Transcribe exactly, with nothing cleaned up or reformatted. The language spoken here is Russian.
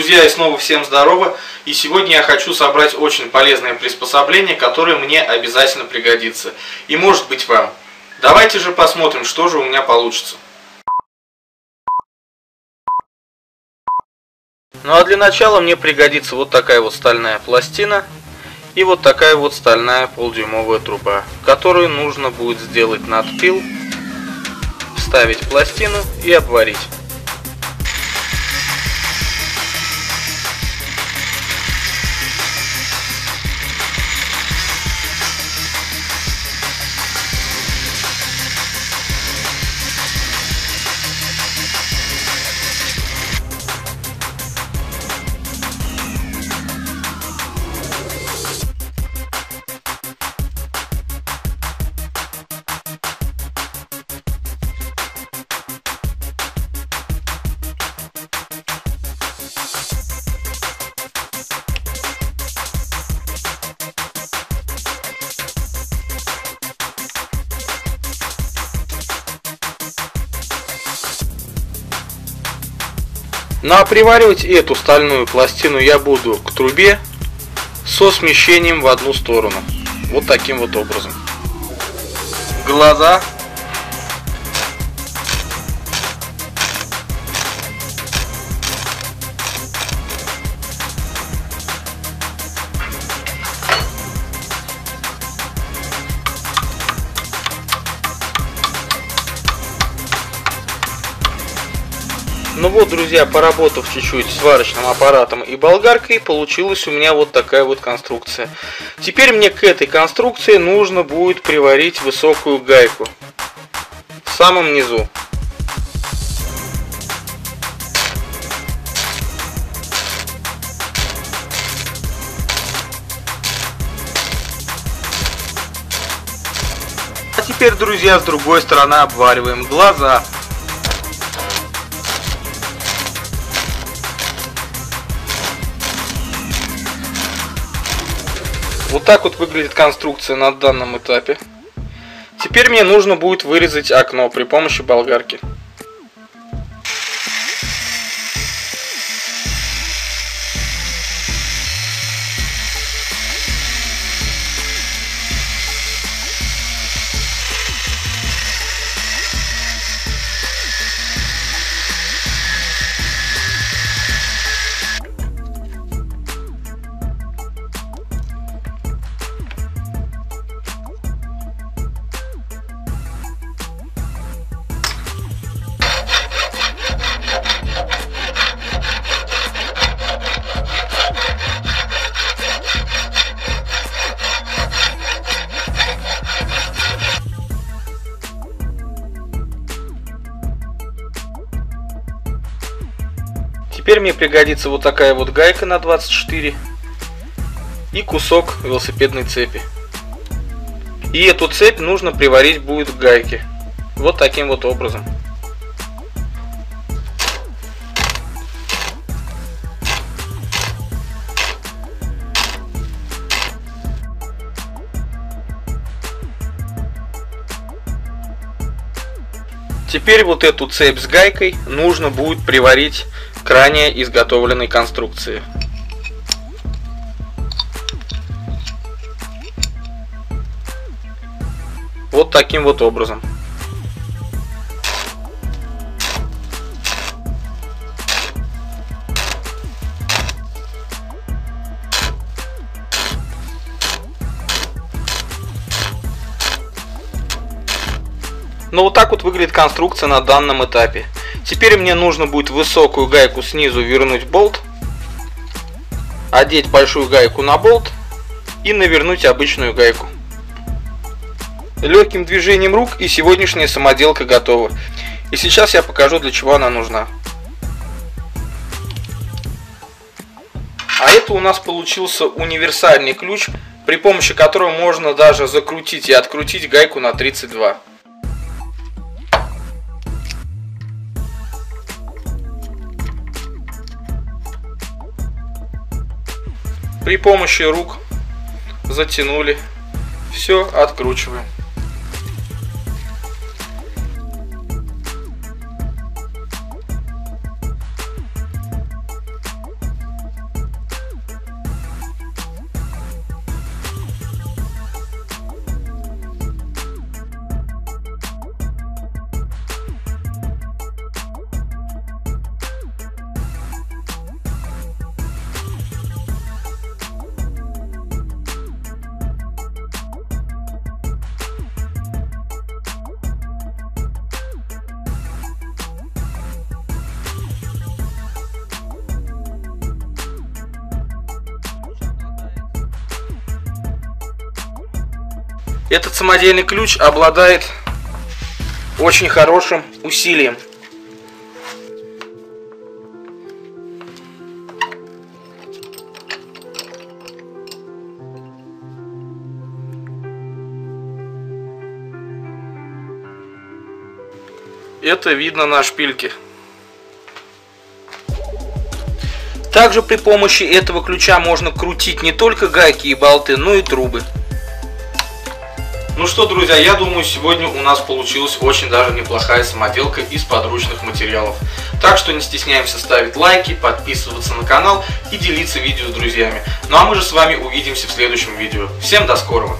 Друзья, и снова всем здорово, и сегодня я хочу собрать очень полезное приспособление, которое мне обязательно пригодится, и может быть вам. Давайте же посмотрим, что же у меня получится. Ну а для начала мне пригодится вот такая вот стальная пластина и вот такая вот стальная полдюймовая труба, которую нужно будет сделать надпил, вставить пластину и обварить. Ну а приваривать эту стальную пластину я буду к трубе со смещением в одну сторону. Вот таким вот образом. Глаза. Ну вот, друзья, поработав чуть-чуть сварочным аппаратом и болгаркой, получилась у меня вот такая вот конструкция. Теперь мне к этой конструкции нужно будет приварить высокую гайку в самом низу. А теперь, друзья, с другой стороны обвариваем глаза. Вот так вот выглядит конструкция на данном этапе. Теперь мне нужно будет вырезать окно при помощи болгарки. Теперь мне пригодится вот такая вот гайка на двадцать четыре и кусок велосипедной цепи. И эту цепь нужно приварить будет к гайке. Вот таким вот образом. Теперь вот эту цепь с гайкой нужно будет приварить к ранее изготовленной конструкции. Вот таким вот образом. Но вот так вот выглядит конструкция на данном этапе. Теперь мне нужно будет высокую гайку снизу вернуть в болт, одеть большую гайку на болт и навернуть обычную гайку. Легким движением рук, и сегодняшняя самоделка готова. И сейчас я покажу, для чего она нужна. А это у нас получился универсальный ключ, при помощи которого можно даже закрутить и открутить гайку на тридцать два. При помощи рук затянули, все откручиваем. Этот самодельный ключ обладает очень хорошим усилием. Это видно на шпильке. Также при помощи этого ключа можно крутить не только гайки и болты, но и трубы. Ну что, друзья, я думаю, сегодня у нас получилась очень даже неплохая самоделка из подручных материалов. Так что не стесняемся ставить лайки, подписываться на канал и делиться видео с друзьями. Ну а мы же с вами увидимся в следующем видео. Всем до скорого!